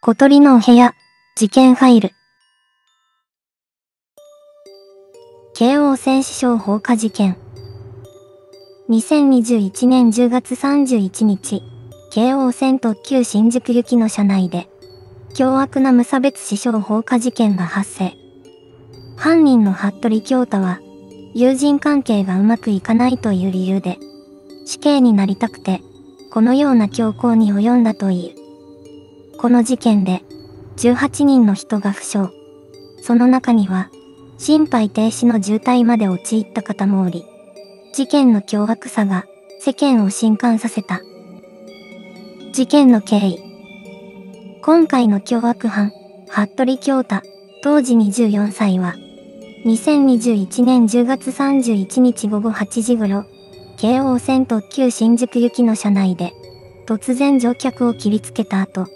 小鳥のお部屋、事件ファイル。京王線死傷放火事件。2021年10月31日、京王線特急新宿行きの車内で、凶悪な無差別死傷放火事件が発生。犯人の服部恭太は、友人関係がうまくいかないという理由で、死刑になりたくて、このような凶行に及んだという。この事件で、18人の人が負傷。その中には、心肺停止の重体まで陥った方もおり、事件の凶悪さが世間を震撼させた。事件の経緯。今回の凶悪犯、服部恭太、当時24歳は、2021年10月31日午後8時頃、京王線特急新宿行きの車内で、突然乗客を切りつけた後、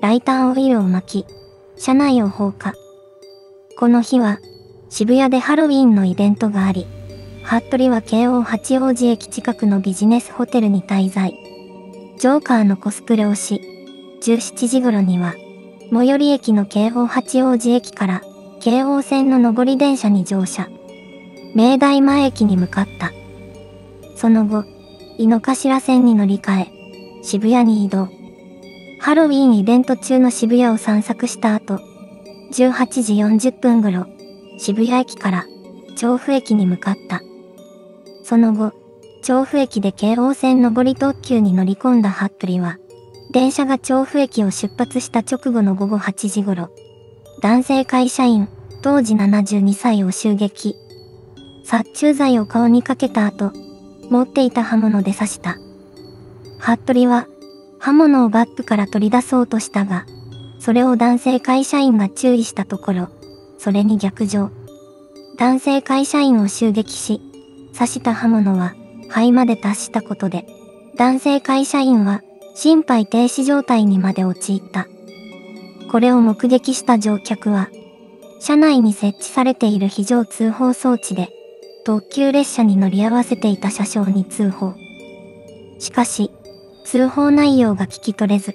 ライターオイルを巻き、車内を放火。この日は、渋谷でハロウィンのイベントがあり、服部は京王八王子駅近くのビジネスホテルに滞在。ジョーカーのコスプレをし、17時頃には、最寄り駅の京王八王子駅から、京王線の上り電車に乗車。明大前駅に向かった。その後、井の頭線に乗り換え、渋谷に移動。ハロウィンイベント中の渋谷を散策した後、18時40分頃、渋谷駅から調布駅に向かった。その後、調布駅で京王線上り特急に乗り込んだ服部は、電車が調布駅を出発した直後の午後8時頃、男性会社員、当時72歳を襲撃。殺虫剤を顔にかけた後、持っていた刃物で刺した。服部は、刃物をバッグから取り出そうとしたが、それを男性会社員が注意したところ、それに逆上。男性会社員を襲撃し、刺した刃物は肺まで達したことで、男性会社員は心肺停止状態にまで陥った。これを目撃した乗客は、車内に設置されている非常通報装置で、特急列車に乗り合わせていた車掌に通報。しかし、通報内容が聞き取れず、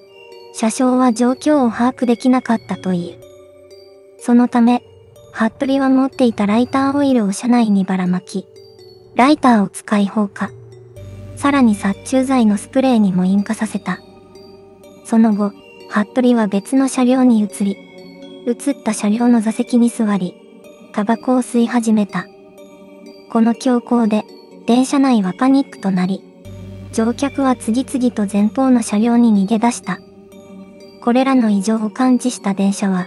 車掌は状況を把握できなかったという。そのため、服部は持っていたライターオイルを車内にばらまき、ライターを使い放火。さらに殺虫剤のスプレーにも引火させた。その後、服部は別の車両に移り、移った車両の座席に座り、タバコを吸い始めた。この凶行で、電車内はパニックとなり、乗客は次々と前方の車両に逃げ出した。これらの異常を感知した電車は、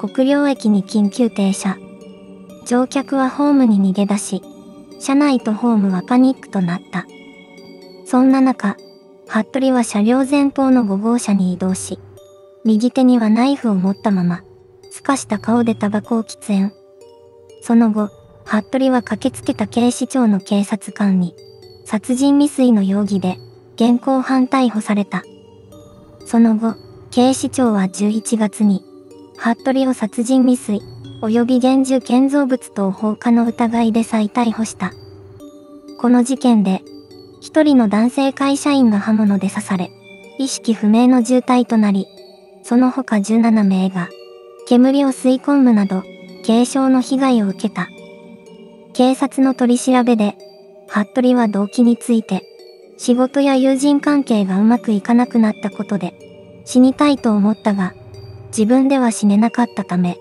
国領駅に緊急停車。乗客はホームに逃げ出し、車内とホームはパニックとなった。そんな中、服部は車両前方の5号車に移動し、右手にはナイフを持ったまま、すかした顔でタバコを喫煙。その後、服部は駆けつけた警視庁の警察官に、殺人未遂の容疑で現行犯逮捕された。その後、警視庁は11月に、服部を殺人未遂、及び現住建造物等放火の疑いで再逮捕した。この事件で、一人の男性会社員が刃物で刺され、意識不明の重体となり、その他17名が、煙を吸い込むなど、軽傷の被害を受けた。警察の取り調べで、服部は動機について、仕事や友人関係がうまくいかなくなったことで、死にたいと思ったが、自分では死ねなかったため、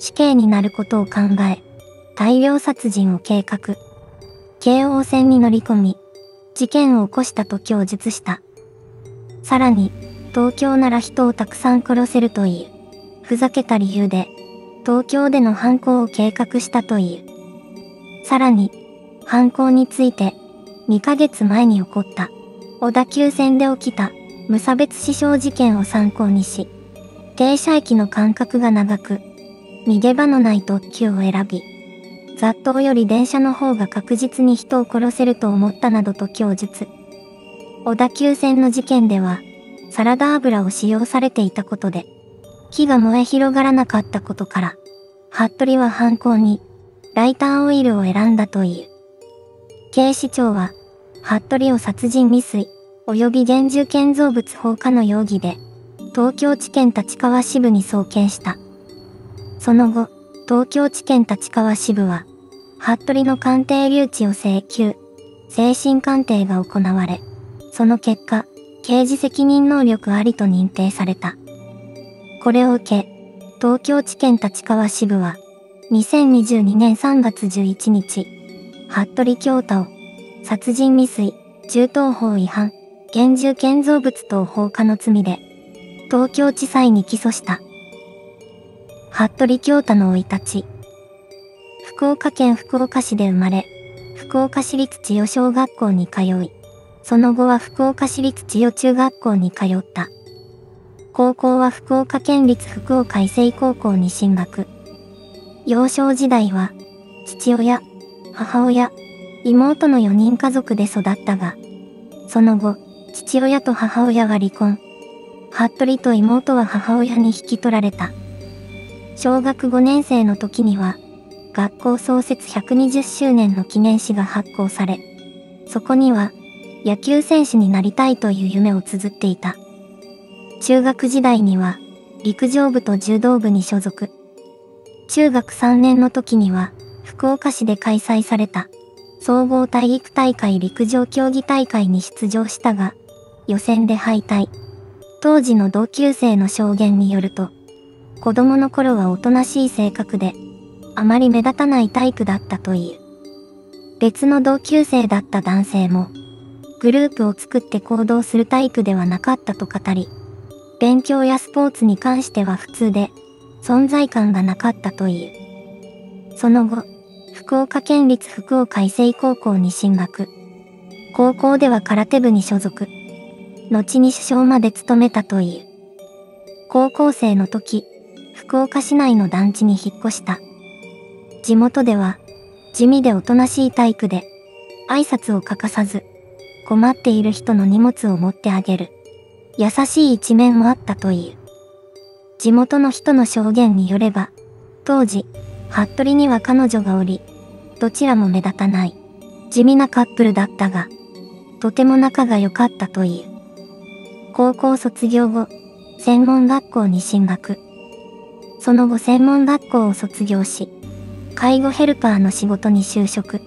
死刑になることを考え、大量殺人を計画。京王線に乗り込み、事件を起こしたと供述した。さらに、東京なら人をたくさん殺せるという、ふざけた理由で、東京での犯行を計画したという。さらに、犯行について、2ヶ月前に起こった、小田急線で起きた、無差別死傷事件を参考にし、停車駅の間隔が長く、逃げ場のない特急を選び、雑踏より電車の方が確実に人を殺せると思ったなどと供述。小田急線の事件では、サラダ油を使用されていたことで、火が燃え広がらなかったことから、服部は犯行に、ライターオイルを選んだという。警視庁は、服部を殺人未遂、及び現住建造物放火の容疑で、東京地検立川支部に送検した。その後、東京地検立川支部は、服部の鑑定留置を請求、精神鑑定が行われ、その結果、刑事責任能力ありと認定された。これを受け、東京地検立川支部は、2022年3月11日、服部恭太を、殺人未遂、銃刀法違反、現住建造物等放火の罪で、東京地裁に起訴した。服部恭太の生い立ち。福岡県福岡市で生まれ、福岡市立千代小学校に通い、その後は福岡市立千代中学校に通った。高校は福岡県立福岡医政高校に進学。幼少時代は、父親、母親、妹の4人家族で育ったが、その後、父親と母親は離婚。服部と妹は母親に引き取られた。小学5年生の時には、学校創設120周年の記念誌が発行され、そこには、野球選手になりたいという夢を綴っていた。中学時代には、陸上部と柔道部に所属。中学3年の時には、福岡市で開催された。総合体育大会陸上競技大会に出場したが、予選で敗退。当時の同級生の証言によると、子供の頃はおとなしい性格で、あまり目立たないタイプだったという。別の同級生だった男性も、グループを作って行動するタイプではなかったと語り、勉強やスポーツに関しては普通で、存在感がなかったという。その後、福岡県立福岡医政高校に進学。高校では空手部に所属。後に主将まで務めたという。高校生の時、福岡市内の団地に引っ越した。地元では、地味でおとなしいタイプで、挨拶を欠かさず、困っている人の荷物を持ってあげる。優しい一面もあったという。地元の人の証言によれば、当時、服部には彼女がおり、どちらも目立たない、地味なカップルだったが、とても仲が良かったという。高校卒業後、専門学校に進学。その後専門学校を卒業し、介護ヘルパーの仕事に就職。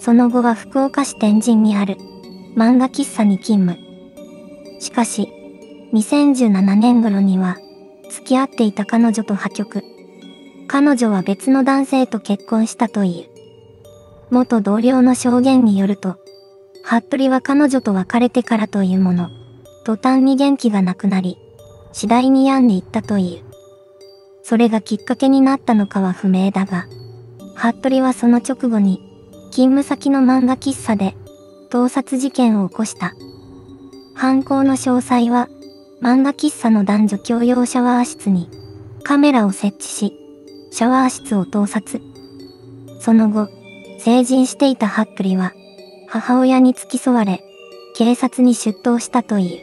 その後は福岡市天神にある、漫画喫茶に勤務。しかし、2017年頃には、付き合っていた彼女と破局。彼女は別の男性と結婚したという。元同僚の証言によると、服部は彼女と別れてからというもの、途端に元気がなくなり、次第に病んでいったという。それがきっかけになったのかは不明だが、服部はその直後に、勤務先の漫画喫茶で、盗撮事件を起こした。犯行の詳細は、漫画喫茶の男女共用シャワー室に、カメラを設置し、シャワー室を盗撮。その後、成人していた服部は、母親に付き添われ、警察に出頭したとい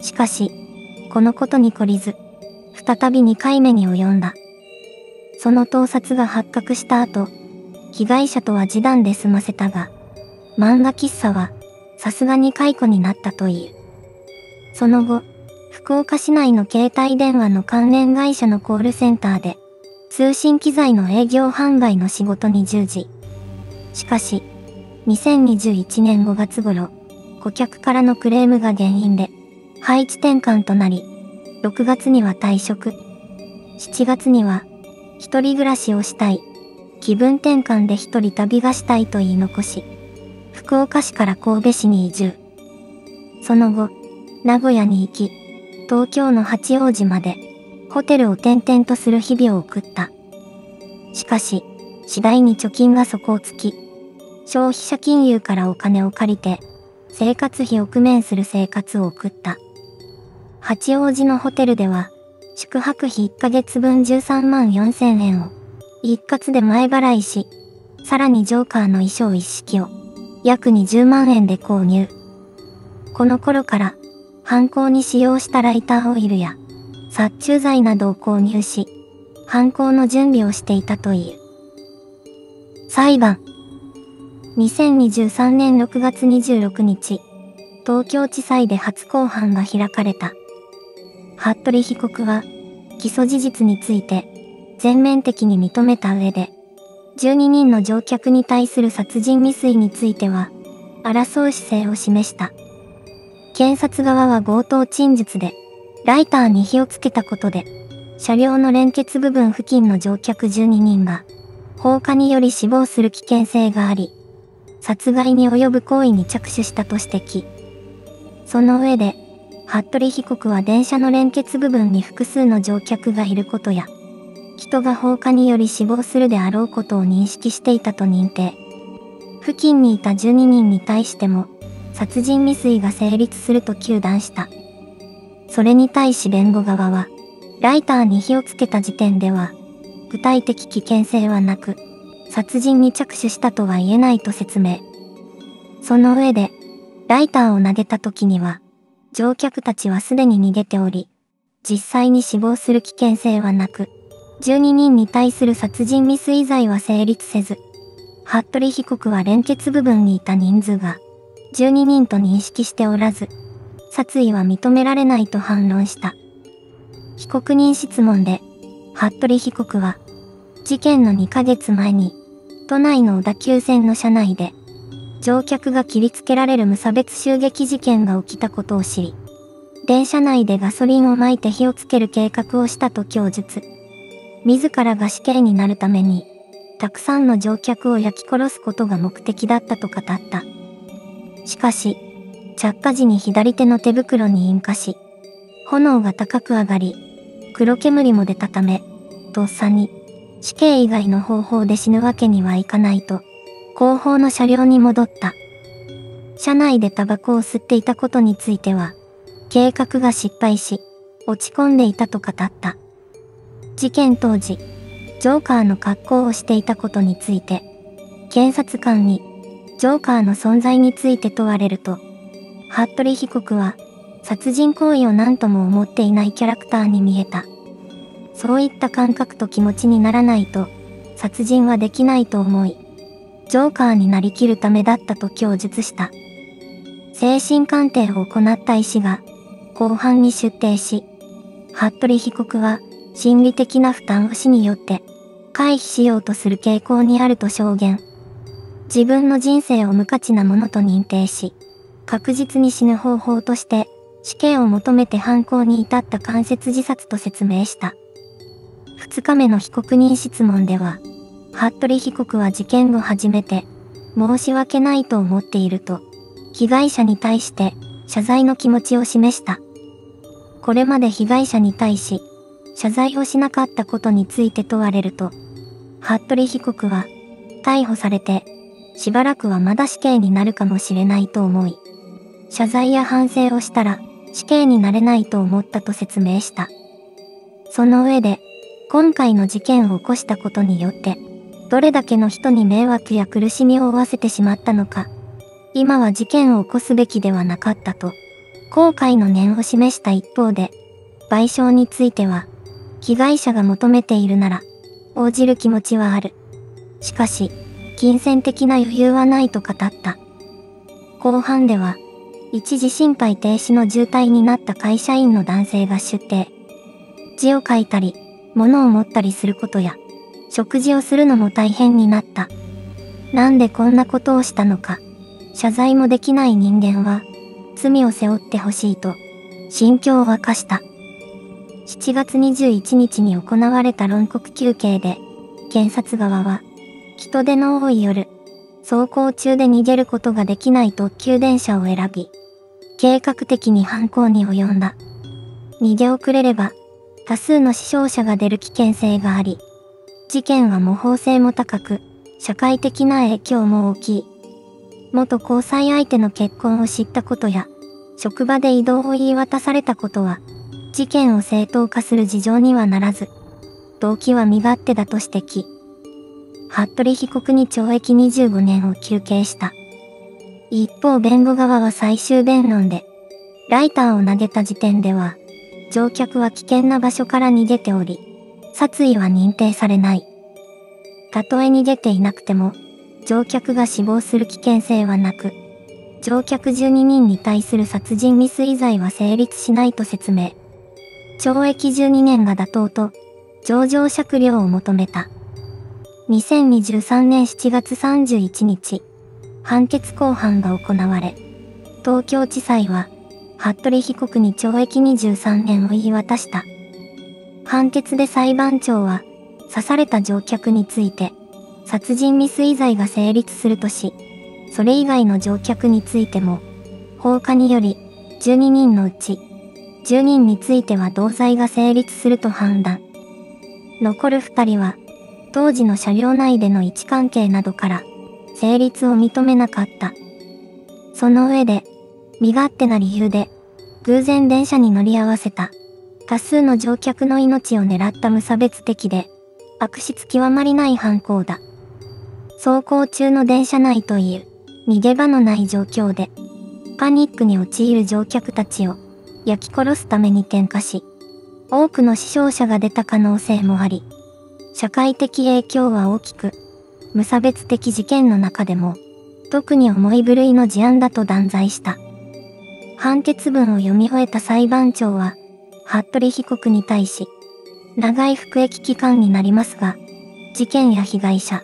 う。しかし、このことに懲りず、再び2回目に及んだ。その盗撮が発覚した後、被害者とは示談で済ませたが、漫画喫茶は、さすがに解雇になったという。その後、福岡市内の携帯電話の関連会社のコールセンターで、通信機材の営業販売の仕事に従事。しかし、2021年5月頃、顧客からのクレームが原因で、配置転換となり、6月には退職。7月には、一人暮らしをしたい。気分転換で一人旅がしたいと言い残し、福岡市から神戸市に移住。その後、名古屋に行き、東京の八王子まで、ホテルを転々とする日々を送った。しかし、次第に貯金が底をつき、消費者金融からお金を借りて、生活費を工面する生活を送った。八王子のホテルでは、宿泊費1ヶ月分13万4千円を、一括で前払いし、さらにジョーカーの衣装一式を、約20万円で購入。この頃から、犯行に使用したライターオイルや、殺虫剤などを購入し、犯行の準備をしていたという。裁判。2023年6月26日、東京地裁で初公判が開かれた。服部被告は、起訴事実について、全面的に認めた上で、12人の乗客に対する殺人未遂については、争う姿勢を示した。検察側は冒頭陳述で、ライターに火をつけたことで、車両の連結部分付近の乗客12人が、放火により死亡する危険性があり、殺害に及ぶ行為に着手したと指摘。その上で、服部被告は電車の連結部分に複数の乗客がいることや、人が放火により死亡するであろうことを認識していたと認定。付近にいた12人に対しても、殺人未遂が成立すると糾弾した。それに対し弁護側は、ライターに火をつけた時点では、具体的危険性はなく、殺人に着手したとは言えないと説明。その上で、ライターを投げた時には、乗客たちはすでに逃げており、実際に死亡する危険性はなく、12人に対する殺人未遂罪は成立せず、服部被告は連結部分にいた人数が、12人と認識しておらず、殺意は認められないと反論した。被告人質問で、服部被告は、事件の2ヶ月前に、都内の小田急線の車内で、乗客が切りつけられる無差別襲撃事件が起きたことを知り、電車内でガソリンをまいて火をつける計画をしたと供述。自らが死刑になるために、たくさんの乗客を焼き殺すことが目的だったと語った。しかし、着火時に左手の手袋に引火し、炎が高く上がり、黒煙も出たため、とっさに、死刑以外の方法で死ぬわけにはいかないと、後方の車両に戻った。車内でタバコを吸っていたことについては、計画が失敗し、落ち込んでいたと語った。事件当時、ジョーカーの格好をしていたことについて、検察官に、ジョーカーの存在について問われると、服部被告は、殺人行為を何とも思っていないキャラクターに見えた。そういった感覚と気持ちにならないと、殺人はできないと思い、ジョーカーになりきるためだったと供述した。精神鑑定を行った医師が、公判に出廷し、服部被告は、心理的な負担を死によって、回避しようとする傾向にあると証言。自分の人生を無価値なものと認定し、確実に死ぬ方法として、死刑を求めて犯行に至った間接自殺と説明した。2日目の被告人質問では、服部被告は事件後初めて、申し訳ないと思っていると、被害者に対して謝罪の気持ちを示した。これまで被害者に対し、謝罪をしなかったことについて問われると、服部被告は、逮捕されて、しばらくはまだ死刑になるかもしれないと思い、謝罪や反省をしたら、死刑になれないと思ったと説明した。その上で、今回の事件を起こしたことによって、どれだけの人に迷惑や苦しみを負わせてしまったのか、今は事件を起こすべきではなかったと、後悔の念を示した一方で、賠償については、被害者が求めているなら、応じる気持ちはある。しかし、金銭的な余裕はないと語った。後半では、一時心肺停止の重体になった会社員の男性が出廷。字を書いたり、物を持ったりすることや、食事をするのも大変になった。なんでこんなことをしたのか、謝罪もできない人間は、罪を背負ってほしいと、心境を明かした。7月21日に行われた論告求刑で、検察側は、人出の多い夜、走行中で逃げることができない特急電車を選び、計画的に犯行に及んだ。逃げ遅れれば、多数の死傷者が出る危険性があり、事件は模倣性も高く、社会的な影響も大きい。元交際相手の結婚を知ったことや、職場で異動を言い渡されたことは、事件を正当化する事情にはならず、動機は身勝手だと指摘。服部被告に懲役25年を求刑した。一方弁護側は最終弁論で、ライターを投げた時点では、乗客は危険な場所から逃げており、殺意は認定されない。たとえ逃げていなくても、乗客が死亡する危険性はなく、乗客12人に対する殺人未遂罪は成立しないと説明。懲役12年が妥当と、情状酌量を求めた。2023年7月31日、判決公判が行われ、東京地裁は、服部被告に懲役23年を言い渡した。判決で裁判長は、刺された乗客について、殺人未遂罪が成立するとし、それ以外の乗客についても、放火により、12人のうち、10人については同罪が成立すると判断。残る2人は、当時の車両内での位置関係などから、成立を認めなかった。その上で、身勝手な理由で、偶然電車に乗り合わせた、多数の乗客の命を狙った無差別的で、悪質極まりない犯行だ。走行中の電車内という、逃げ場のない状況で、パニックに陥る乗客たちを、焼き殺すために点火し、多くの死傷者が出た可能性もあり、社会的影響は大きく、無差別的事件の中でも、特に重い部類の事案だと断罪した。判決文を読み終えた裁判長は、服部被告に対し、長い服役期間になりますが、事件や被害者、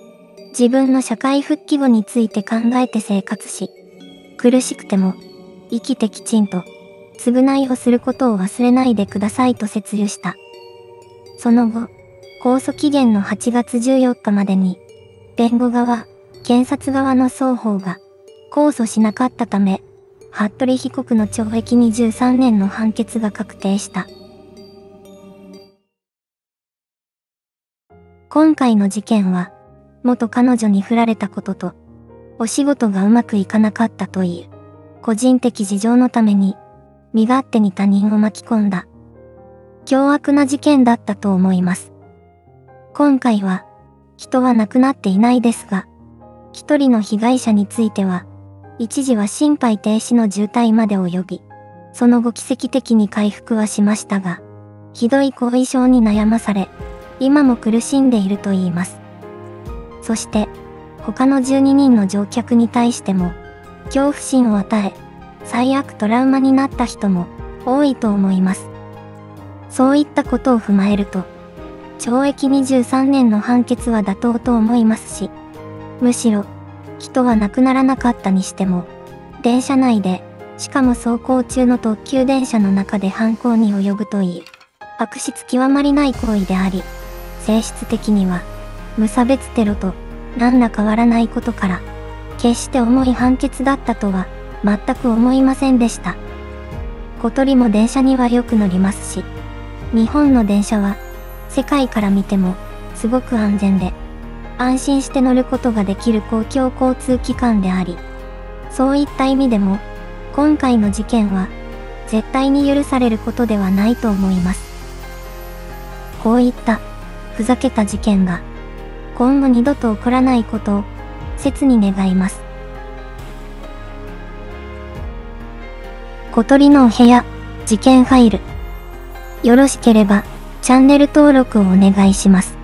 自分の社会復帰後について考えて生活し、苦しくても、生きてきちんと、償いをすることを忘れないでくださいと説諭した。その後、控訴期限の8月14日までに、弁護側、検察側の双方が、控訴しなかったため、服部被告の懲役23年の判決が確定した。今回の事件は、元彼女に振られたことと、お仕事がうまくいかなかったという、個人的事情のために、身勝手に他人を巻き込んだ、凶悪な事件だったと思います。今回は、人は亡くなっていないですが、一人の被害者については、一時は心肺停止の重体まで及び、その後奇跡的に回復はしましたが、ひどい後遺症に悩まされ、今も苦しんでいるといいます。そして、他の12人の乗客に対しても、恐怖心を与え、最悪トラウマになった人も多いと思います。そういったことを踏まえると、懲役23年の判決は妥当と思いますし、むしろ、人は亡くならなかったにしても、電車内で、しかも走行中の特急電車の中で犯行に及ぶという、悪質極まりない行為であり、性質的には、無差別テロと何ら変わらないことから、決して重い判決だったとは、全く思いませんでした。小鳥も電車にはよく乗りますし、日本の電車は、世界から見ても、すごく安全で、安心して乗ることができる公共交通機関であり、そういった意味でも、今回の事件は、絶対に許されることではないと思います。こういった、ふざけた事件が、今後二度と起こらないことを、切に願います。小鳥のお部屋、事件ファイル。よろしければ、チャンネル登録をお願いします。